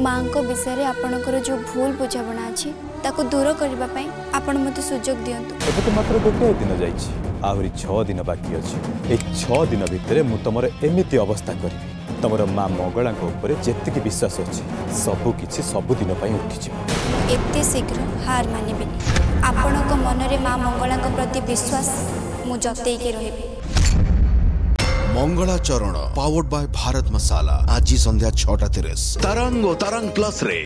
माँ को विषय में आपणकर जो भूल बुझाणा अच्छी ताकू दूर करने आपण मत सुजोग दिंतु। मात्र गोटे दिन जा आहरी 6 दिन बाकी अच्छे। 6 दिन भितर मु तुम एमती अवस्था करी तुमर माँ मंगला जी विश्वास अच्छे सबकि सबुदिन उठीज एत शीघ्र हार मानवि आपण मनरे माँ मंगला प्रति विश्वास मुझे रही। मंगलाचरण पावर्ड बाय भारत मसाला आज संध्या 6:30 तरंग और तरंग प्लस रे।